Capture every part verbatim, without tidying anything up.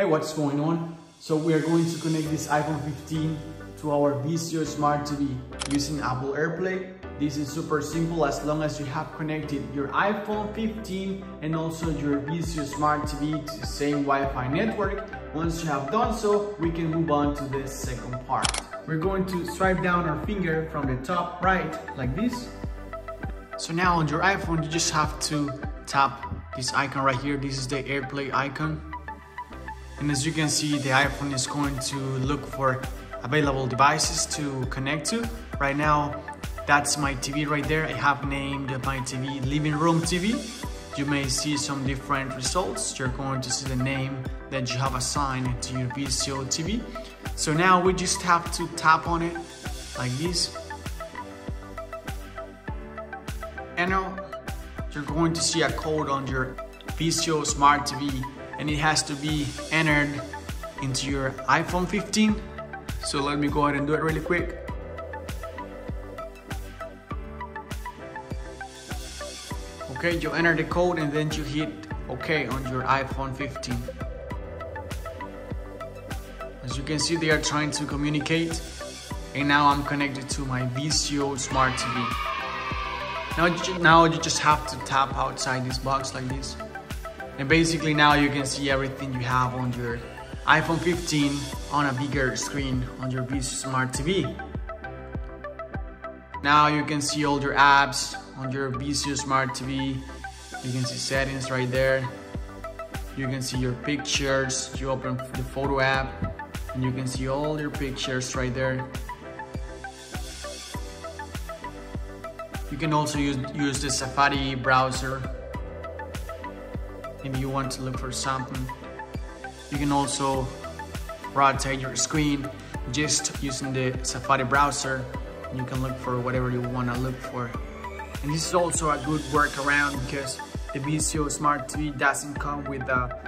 Hey, what's going on? So we are going to connect this iPhone fifteen to our Vizio Smart T V using Apple AirPlay. This is super simple as long as you have connected your iPhone fifteen and also your Vizio Smart T V to the same Wi-Fi network. Once you have done so, we can move on to the second part. We're going to swipe down our finger from the top right like this. So now on your iPhone, you just have to tap this icon right here. This is the AirPlay icon. And as you can see, the iPhone is going to look for available devices to connect to. Right now, that's my T V right there. I have named my T V Living Room T V. You may see some different results. You're going to see the name that you have assigned to your Vizio T V. So now we just have to tap on it like this. And now you're going to see a code on your Vizio Smart T V, and it has to be entered into your iPhone fifteen. So let me go ahead and do it really quick. Okay, you enter the code and then you hit OK on your iPhone fifteen. As you can see, they are trying to communicate, and now I'm connected to my Vizio Smart T V. Now you, now you just have to tap outside this box like this. And basically now you can see everything you have on your iPhone fifteen on a bigger screen on your Vizio Smart T V. Now you can see all your apps on your Vizio Smart T V. You can see settings right there. You can see your pictures. You open the photo app and you can see all your pictures right there. You can also use, use the Safari browser if you want to look for something. You can also rotate your screen just using the Safari browser. You can look for whatever you want to look for. And this is also a good workaround because the Vizio Smart T V doesn't come with a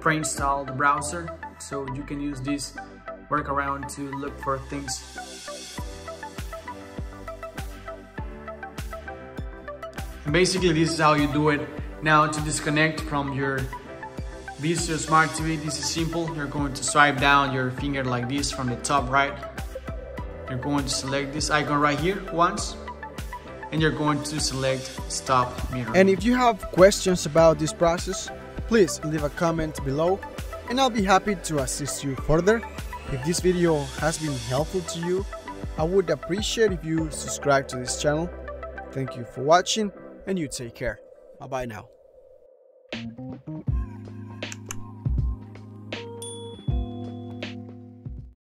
pre-installed browser. So you can use this workaround to look for things. And basically this is how you do it. Now to disconnect from your Vizio Smart T V, this is simple. You're going to swipe down your finger like this from the top right. You're going to select this icon right here once, and you're going to select Stop Mirror. And if you have questions about this process, please leave a comment below and I'll be happy to assist you further. If this video has been helpful to you, I would appreciate if you subscribe to this channel. Thank you for watching and you take care. Bye-bye now.